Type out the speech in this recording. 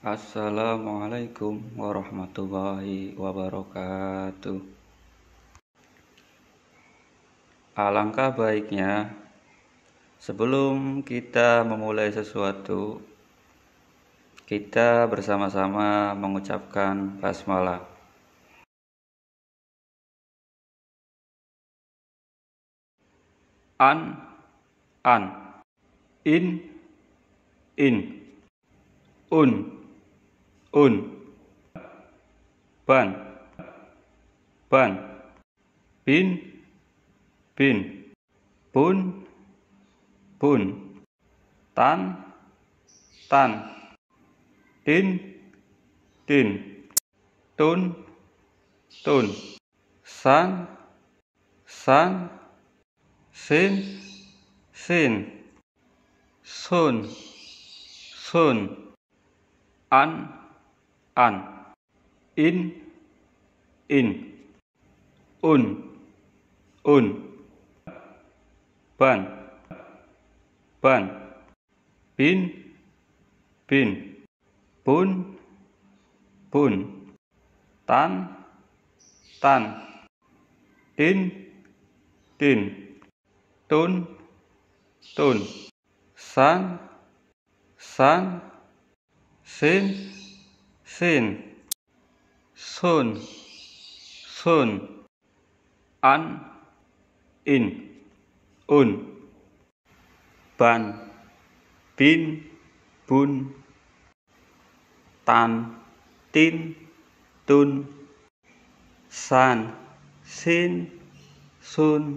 Assalamualaikum warahmatullahi wabarakatuh. Alangkah baiknya sebelum kita memulai sesuatu, kita bersama-sama mengucapkan basmalah. In, un, ban, bin, bun, tan, tin, tun, san, sin, sun, an, in, un, ban, bin, bun, tan, tin, tun, san, sin, sun, an, in, un, ban, bin, bun, tan, tin, tun, san, sin, sun,